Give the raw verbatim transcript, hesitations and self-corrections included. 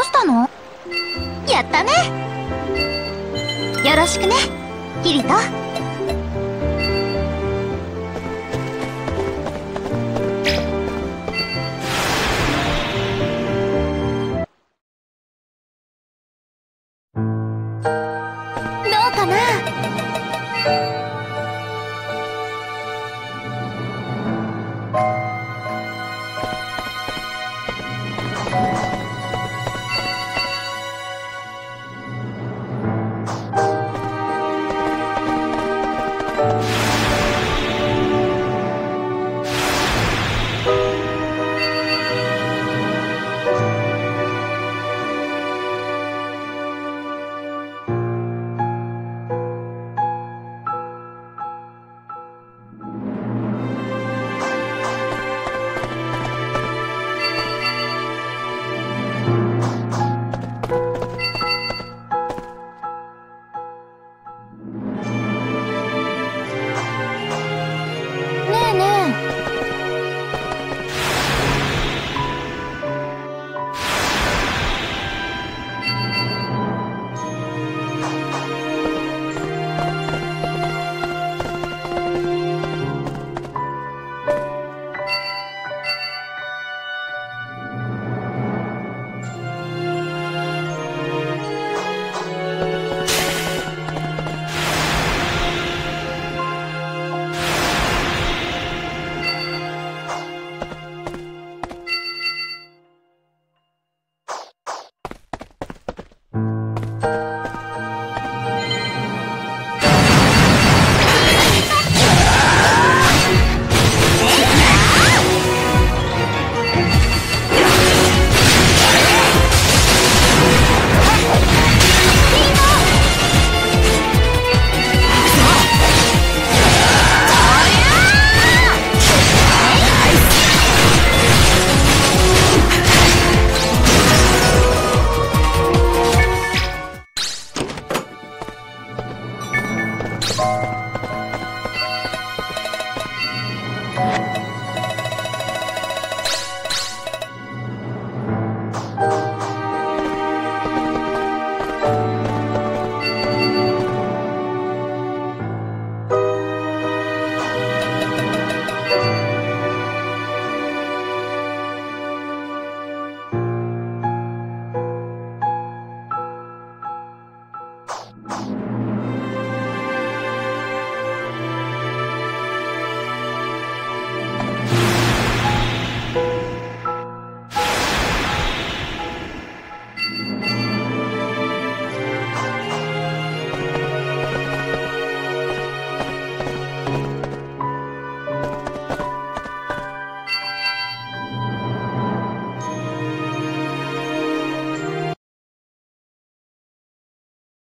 うしたの？やったね。よろしくね、キリト。